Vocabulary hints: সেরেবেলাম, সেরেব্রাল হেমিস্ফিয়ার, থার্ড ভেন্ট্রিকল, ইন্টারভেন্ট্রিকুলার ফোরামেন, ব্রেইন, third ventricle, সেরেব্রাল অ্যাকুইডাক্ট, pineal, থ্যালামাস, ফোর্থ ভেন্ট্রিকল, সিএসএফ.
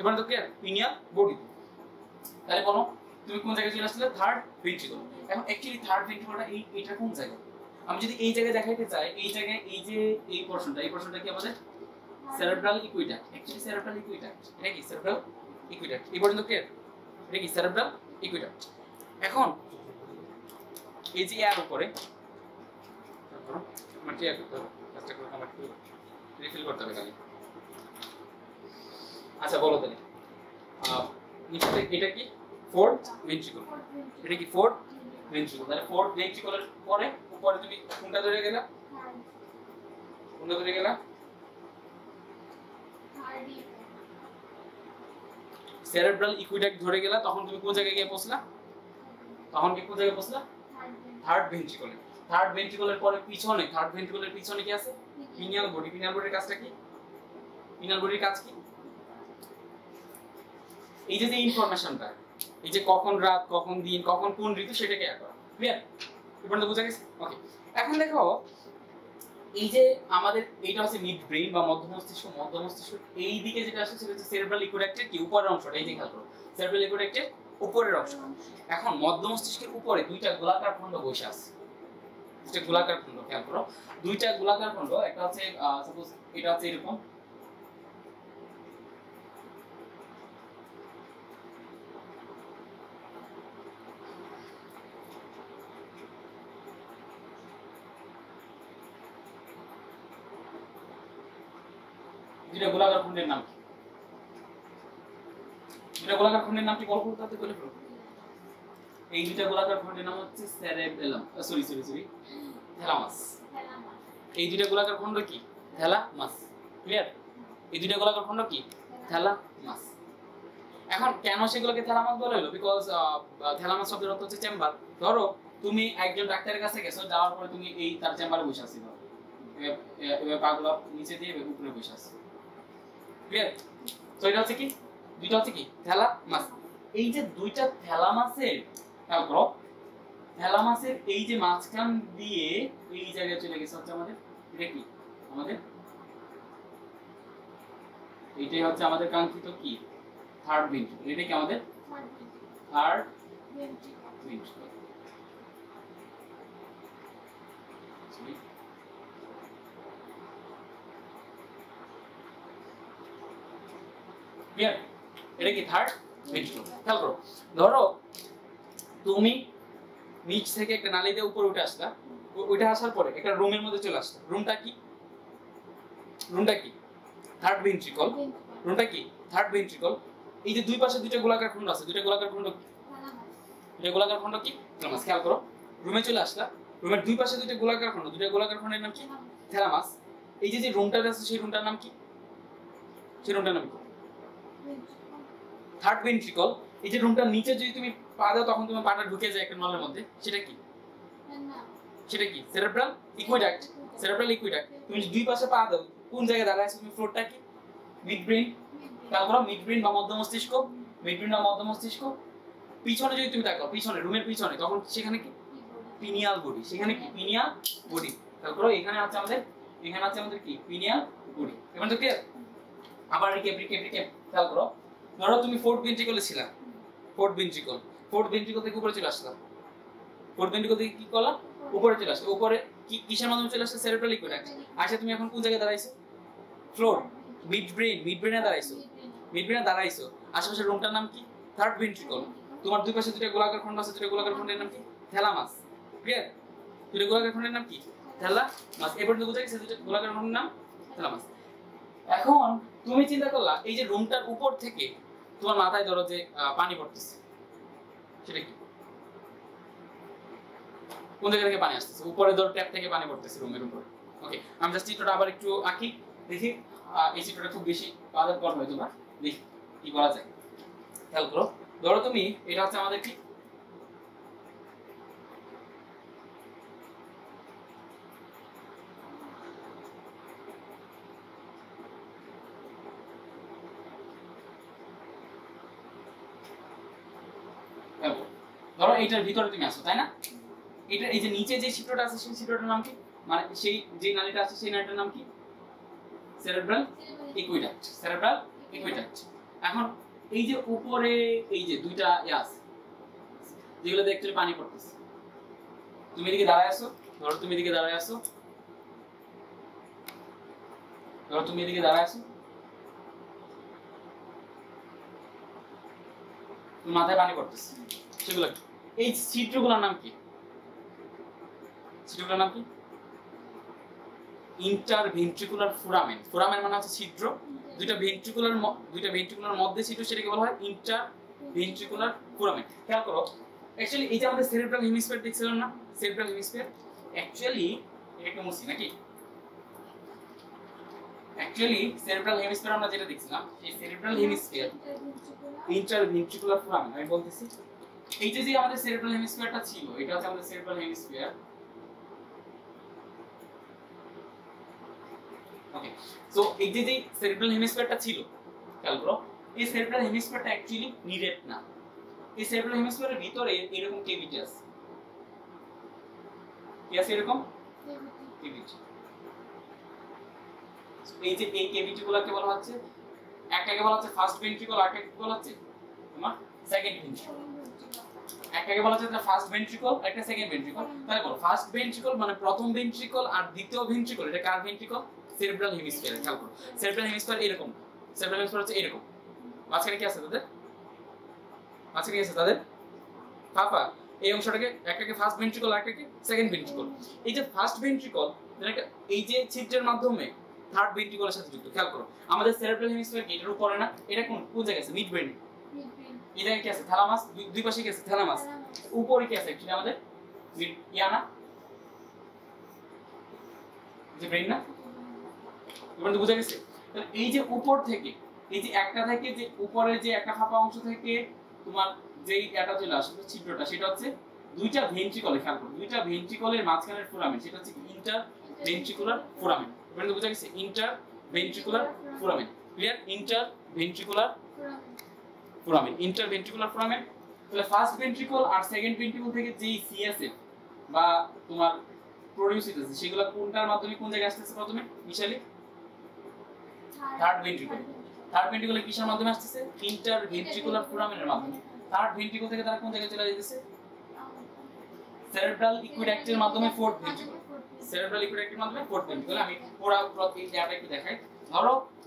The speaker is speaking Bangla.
এবারে তোকে পিনিয়াল বডি তাহলে বলো তুমি কোন জায়গায় চলে আসলে থার্ড ভেন্ট্রিকল। এখন एक्चुअली থার্ড ভেন্ট্রিকলটা এটা কোন জায়গা আমি যদি এই জায়গায় দেখাইতে চাই এই জায়গায় এই যে এই পোরশনটা কি আমাদের সেরেব্রাল অ্যাকুইডাক্ট। Actually সেরেব্রাল অ্যাকুইডাক্ট এটা কি সেরেব্রাল অ্যাকুইডাক্ট এই পর্যন্ত ক্লিয়ার এটা কি সেরেব্রাল অ্যাকুইডাক্ট। এখন এই যে এর উপরে মাটি আছে তো আচ্ছা করে আমরা একটু রিফিল করতে হবে খালি। আচ্ছা বলো তাহলে নিচে এটা কি ফোর্থ ভেন্ট্রিকল এটা কি ফোর্থ ভেন্ট্রিকল তাহলে ফোর্থ ভেন্ট্রিকলের পরে উপরে তুমি কোনটা ধরে গেলা সেরেব্রাল ইকুইডাক্ট ধরে গেলা তখন তুমি কোন জায়গায় গিয়ে পৌঁছলা তখন কি কোন জায়গায় পৌঁছলা থার্ড ভেন্ট্রিকলে। থার্ড ভেন্ট্রিকলের পরে পিছনে থার্ড ভেন্ট্রিকলের পিছনে কি আছে পিনিয়াল বডি। পিনিয়াল বডির কাজটা কি পিনিয়াল বডির কাজ কি এই যে ইনফরমেশনটা এই যে কখন রাত কখন দিন কখন কোন ঋতু সেটাকে এক করা ক্লিয়ার এবার তো বুঝা গেছে ওকে। এখন দেখো এই যে আমাদের এইটা হচ্ছে মিড ব্রেইন বা মধ্যমস্তিষ্ক। মধ্যমস্তিষ্ক এই দিকে যেটা আসছে সেটা হচ্ছে সেরেব্রাল অ্যাকুইডাক্টের কি উপরের অংশটা এই যে খেয়াল করো সেরেব্রাল অ্যাকুইডাক্টের উপরের অংশ। এখন মধ্যমস্তিষ্কের উপরে দুইটা গোলাকার খণ্ড বসে আছে যেটা গোলাকার খণ্ড খেয়াল করো দুইটা গোলাকার খণ্ড একটা হচ্ছে সাপোজ এটা হচ্ছে এরকম দুইটা গোলাকার খণ্ডের নাম কি দুইটা গোলাকার খণ্ডের নামটি কল করতে হতে বলে ফেলো এই দুইটা গোলাকার খণ্ডের নাম হচ্ছে সেরেবেলাম সরি থ্যালামাস। এই দুইটা গোলাকার খণ্ড কি থ্যালামাস ক্লিয়ার এই দুইটা গোলাকার খণ্ড কি থ্যালামাস। এখন কেন সেগুলোকে থ্যালামাস বলা হলো বিকজ থ্যালামাস শব্দের অর্থ হচ্ছে চেম্বার। ধরো তুমি একজন ডাক্তারের কাছে গেছো যাওয়ার পরে তুমি এই তার চেম্বারে বসে আছিস এবার পাগুলো নিচে দিয়ে উপরে বসে আছিস ক্লিয়ার তো এটা হচ্ছে কি দুইটা হচ্ছে কি থ্যালামাস। এই যে দুইটা থ্যালামাসের তারপর থ্যালামাসের এই যে মাঝখান দিয়ে এই জায়গায় চলে গেছে হচ্ছে আমাদের এটা কি আমাদের এইটাই হচ্ছে আমাদের কাঙ্ক্ষিত কি থার্ড ভেন্ট্রিকল। এটা কি আমাদের থার্ড ভেন্ট্রিকল ক্লিয়ার এটা কি থার্ড ভেন্ট্রিকল। খেয়াল করো ধরো তুমি নিচ থেকে একটা নালী দিয়ে উপরে উঠে আসলা ওইটা আসার পরে একটা রুমের মধ্যে চলে আসলা রুমটা কি থার্ড ভেন্ট্রিকল এই যে দুই পাশে দুইটা গোলাকার খণ্ড আছে দুইটা গোলাকার খণ্ড কি থ্যালামাস। খেয়াল করো রুমে চলে আসলা রুমের দুই পাশে দুইটা গোলাকার খণ্ড দুইটা গোলাকার খণ্ডের নাম কি থ্যালামাস। এই যে রুমটা আছে সেই রুমটার নাম কি থার্ড ভেন্ট্রিকল। এই যে রুমটার নিচে যদি তুমি পা দাও তখন তোমার পাটা ঢুকে যায় একটা নলের মধ্যে সেটা কি সেরেব্রাল অ্যাকুইডাক্ট তুমি দুই পাশে পা দাও কোন জায়গায় দাঁড়ায় তুমি ফ্লোরটা কি মিডব্রেইন। তারপর মিডব্রেইন বা মধ্যমস্তিষ্ক পিছনে যদি তুমি তাকাও পিছনে রুমের পিছনে তখন সেখানে কি পিনিয়াল বডি তারপর এখানে আছে আমাদের কি পিনিয়াল বডি। এবার তো কি আবার রিক্যাপ খেয়াল করো ধরো তুমি ফোর্থ ভেন্ট্রিকলে ছিলা ফোর্থ ভেন্ট্রিকল থেকে উপরে চলে আসলাম কি করলাম উপরে চলে আসলাম উপরে কিসের মাধ্যমে চলে আসছে সেরেব্রাল অ্যাকুইডাক্ট। আচ্ছা তুমি এখন কোন জায়গায় দাঁড়াইছো ফ্লোর মিডব্রেইনে দাঁড়াইছো আশেপাশের রুমটার নাম কি থার্ড ভেন্ট্রিকল। তোমার দুই পাশে দুটো গোলাকার খণ্ড আছে দুটো গোলাকার খণ্ডের নাম কি থ্যালামাস ক্লিয়ার দুটো গোলাকার খণ্ডের নাম কি থ্যালামাস। এবার তো বুঝা গেছে দুটো গোলাকার খণ্ডের নাম থ্যালামাস। এখন তুমি চিন্তা করলা এই যে রুমটার উপর থেকে তোমার মাথায় ধরো যে পানি পড়তেছে সেটা কি কোন জায়গা থেকে পানি আসতেছে উপরে ধরো ট্যাপ থেকে পানি পড়তেছে রুমের উপরে ওকে। আমি জাস্ট চিত্রটা আবার একটু আঁকি দেখি এই চিত্রটা খুব বেশি বাজার কর হয় তোমার দেখি কি করা যায়। খেয়াল করো ধরো তুমি এটা হচ্ছে আমাদের কি ধরো এইটার ভিতরে তুমি আসো তাই না এটা এই যে নিচে যে ছিদ্রটা আছে সেই ছিদ্রটার নাম কি মানে সেই যে নালীটা আছে সেই নালীটার নাম কি সেরেব্রাল অ্যাকুইডাক্ট এখন এই যে উপরে এই যে দুইটা ইয়াস যেগুলোতে একটু পানি পড়তেছে, তুমি এদিকে দাঁড়ায় আছো, ধরো তুমি এদিকে দাঁড়ায় আছো, ধরো তুমি এদিকে দাঁড়ায় আছো, মাথায় পানি পড়তেছে, সেগুলো এই চিত্রগুলোর নাম কি? চিত্রগুলোর নাম কি? ইন্টারভেন্ট্রিকুলার ফোরামেন। ফোরামেন মানে হচ্ছে ছিদ্র, দুইটা ভেন্ট্রিকুলার মধ্যে ছিদ্র, সেটাকে বলা হয় ইন্টারভেন্ট্রিকুলার ফোরামেন। খেয়াল করো অ্যাকচুয়ালি এই যে আমাদের সেরেব্রাল হেমিস্ফিয়ার দেখছিলাম না, সেরেব্রাল হেমিস্ফিয়ার অ্যাকচুয়ালি এটা কি মুছি নাকি? অ্যাকচুয়ালি সেরেব্রাল হেমিস্ফিয়ার আমরা যেটা দেখছিলাম এই সেরেব্রাল হেমিস্ফিয়ার ইন্টারভেন্ট্রিকুলার ফোরামেন। আমি বলতেছি এই যে আমাদের সেরেব্রাল হেমিস্ফিয়ারটা ছিল, এটা হচ্ছে আমাদের সেরেব্রাল হেমিস্ফিয়ার। ওকে, সো এই যে সেরেব্রাল হেমিস্ফিয়ারটা ছিল, খেয়াল করো এই সেরেব্রাল হেমিস্ফিয়ারটা অ্যাকচুয়ালি নিরেট না, এই সেরেব্রাল হেমিস্ফিয়ারের ভিতরে এরকম কেভিটি আছে, কি আছে এরকম কেভিটি। এই যে এই কেভিটিগুলোকে বলা হচ্ছে, একটাকে বলা হচ্ছে ফার্স্ট ভেন্ট্রিকল, আরেকটাকে বলা হচ্ছে তোমার সেকেন্ড ভেন্ট্রিকল। একটাকে বলা হচ্ছে ফার্স্ট ভেন্ট্রিকল, একটা সেকেন্ড ভেন্ট্রিকল। তাহলে বলো ফার্স্ট ভেন্ট্রিকল মানে প্রথম ভেন্ট্রিকল আর দ্বিতীয় ভেন্ট্রিকল, এটা কার ভেন্ট্রিকল? সেরেব্রাল হেমিস্ফিয়ার। খেয়াল করো সেরেব্রাল হেমিস্ফিয়ার এরকম, সেরেব্রাল হেমিস্ফিয়ার হচ্ছে এরকম, মাঝখানে কি আছে তাদের? মাঝখানে কি আছে তাদের? ফাঁপা। এই অংশটাকে একটাকে ফার্স্ট ভেন্ট্রিকল আর একটাকে সেকেন্ড ভেন্ট্রিকল। এই যে ফার্স্ট ভেন্ট্রিকল যেটা এই যে ছিদ্রের মাধ্যমে থার্ড ভেন্ট্রিকলের সাথে যুক্ত। খেয়াল করো আমাদের সেরেব্রাল হেমিস্ফিয়ার কি এটার উপরে না, এটা কোন জায়গায় আছে? Mid brain. এই জায়গায় কি আছে? থ্যালামাস। দুই পাশে কি আছে? থ্যালামাস। উপরে কি আছে एक्चुअली আমাদের? ইয়ানা যে ব্রেন না, তোমরা তো বুঝা গেছে। তাহলে এই যে উপর থেকে এই যে একটা থেকে যে উপরে যে একটা ফাঁপা অংশ থেকে তোমার যেই এটা চলে আসে ছিদ্রটা, সেটা হচ্ছে দুইটা ভেন্ট্রিকলে। খেয়াল করো দুইটা ভেন্ট্রিকলের মাঝখানের ফোরামেন, সেটা হচ্ছে ইন্টার ভেন্ট্রিকুলার ফোরামেন। তোমরা তো বুঝা গেছে inter ventricular foramen. Clear? Inter ventricular foramen, inter ventricular foramen. তাহলে ফার্স্ট ভেন্ট্রিকল আর সেকেন্ড ভেন্ট্রিকল থেকে যেই সিএসএফ বা তোমার প্রোডিউস হচ্ছে, সেগুলো কোনটার মাধ্যমে কোন জায়গায় আসছে? প্রথমে ইনিশিয়ালি থার্ড ভেন্ট্রিকল। থার্ড ভেন্ট্রিকলে কিসের মাধ্যমে আসছে? ইন্টার ভেন্ট্রিকুলার ফোরামেনের মাধ্যমে। থার্ড ভেন্ট্রিকল থেকে তারা কোন জায়গায় চলে যাচ্ছে? সেরেব্রাল অ্যাকুইডাক্টের মাধ্যমে ফোর্থ ভেন্ট্রিকল। সেরেব্রাল অ্যাকুইডাক্টের মাধ্যমে ফোর্থ ভেন্ট্রিকল। আমি পুরো এই জায়গাটা একটু দেখাই। ধরো